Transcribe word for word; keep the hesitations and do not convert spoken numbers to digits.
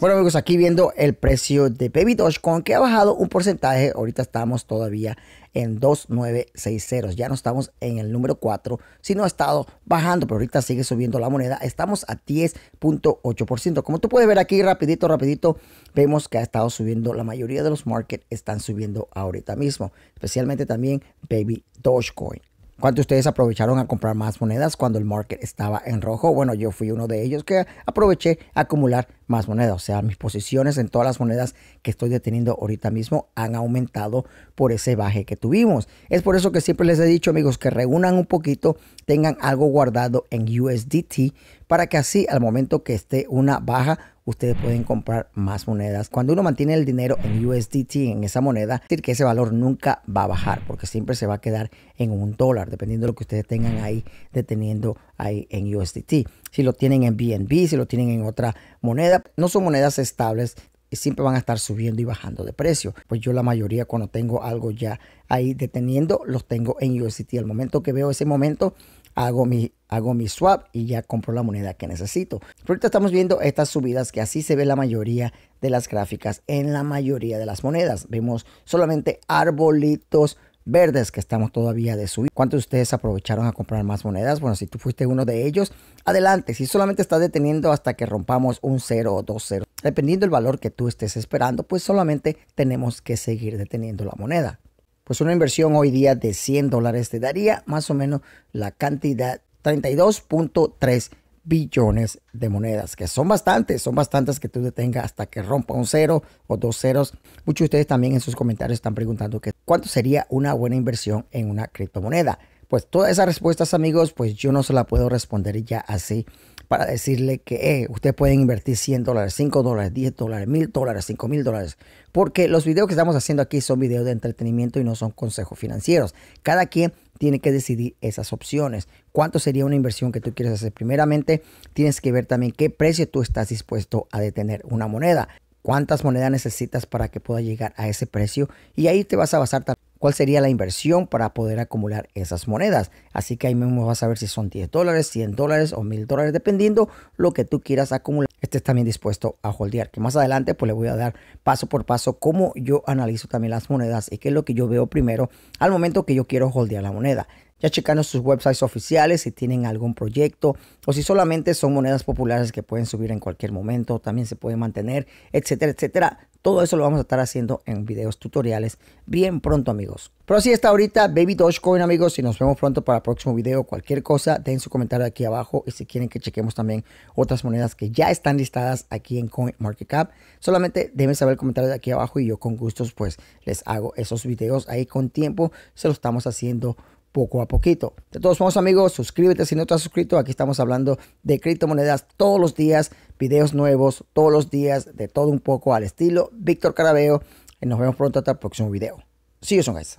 Bueno amigos, aquí viendo el precio de Baby Dogecoin, que ha bajado un porcentaje. Ahorita estamos todavía en dos nueve seis cero, ya no estamos en el número cuatro, sino ha estado bajando, pero ahorita sigue subiendo la moneda. Estamos a diez punto ocho por ciento. Como tú puedes ver aquí rapidito, rapidito, vemos que ha estado subiendo. La mayoría de los markets están subiendo ahorita mismo, especialmente también Baby Dogecoin. ¿Cuántos de ustedes aprovecharon a comprar más monedas cuando el market estaba en rojo? Bueno, yo fui uno de ellos que aproveché a acumular más monedas. O sea, mis posiciones en todas las monedas que estoy deteniendo ahorita mismo han aumentado por ese baje que tuvimos. Es por eso que siempre les he dicho, amigos, que reúnan un poquito, tengan algo guardado en U S D T para que así al momento que esté una baja, ustedes pueden comprar más monedas. Cuando uno mantiene el dinero en U S D T, en esa moneda, es decir que ese valor nunca va a bajar porque siempre se va a quedar en un dólar, dependiendo de lo que ustedes tengan ahí deteniendo ahí en U S D T. Si lo tienen en B N B, si lo tienen en otra moneda, no son monedas estables y siempre van a estar subiendo y bajando de precio. Pues yo la mayoría cuando tengo algo ya ahí deteniendo, los tengo en U S D T. Al momento que veo ese momento, hago mi, hago mi swap y ya compro la moneda que necesito. Pero ahorita estamos viendo estas subidas, que así se ve la mayoría de las gráficas en la mayoría de las monedas. Vemos solamente arbolitos verdes que estamos todavía de subir. ¿Cuántos de ustedes aprovecharon a comprar más monedas? Bueno, si tú fuiste uno de ellos, adelante. Si solamente estás deteniendo hasta que rompamos un cero o dos ceros, dependiendo del valor que tú estés esperando, pues solamente tenemos que seguir deteniendo la moneda. Pues una inversión hoy día de cien dólares te daría más o menos la cantidad treinta y dos punto tres billones de monedas, que son bastantes, son bastantes que tú detengas hasta que rompa un cero o dos ceros. Muchos de ustedes también en sus comentarios están preguntando que cuánto sería una buena inversión en una criptomoneda. Pues todas esas respuestas, amigos, pues yo no se la puedo responder ya así para decirle que eh, ustedes pueden invertir cien dólares, cinco dólares, diez dólares, mil dólares, cinco mil dólares. Porque los videos que estamos haciendo aquí son videos de entretenimiento y no son consejos financieros. Cada quien tiene que decidir esas opciones. ¿Cuánto sería una inversión que tú quieres hacer? Primeramente, tienes que ver también qué precio tú estás dispuesto a detener una moneda. ¿Cuántas monedas necesitas para que pueda llegar a ese precio? Y ahí te vas a basar también. ¿Cuál sería la inversión para poder acumular esas monedas? Así que ahí mismo vas a ver si son diez dólares, cien dólares o mil dólares, dependiendo lo que tú quieras acumular. Estés también dispuesto a holdear, que más adelante pues le voy a dar paso por paso cómo yo analizo también las monedas y qué es lo que yo veo primero al momento que yo quiero holdear la moneda. Ya checando sus websites oficiales, si tienen algún proyecto o si solamente son monedas populares que pueden subir en cualquier momento, también se pueden mantener, etcétera, etcétera. Todo eso lo vamos a estar haciendo en videos tutoriales bien pronto, amigos. Pero así está ahorita Baby Dogecoin, amigos, y nos vemos pronto para el próximo video. Cualquier cosa, den su comentario aquí abajo, y si quieren que chequemos también otras monedas que ya están listadas aquí en CoinMarketCap, solamente déjenme saber el comentario de aquí abajo y yo con gustos pues les hago esos videos ahí con tiempo. Se los estamos haciendo poco a poquito. De todos modos, amigos, suscríbete si no te has suscrito. Aquí estamos hablando de criptomonedas todos los días, videos nuevos todos los días, de todo un poco al estilo Víctor Caraveo. Y nos vemos pronto hasta el próximo video. See you soon, guys.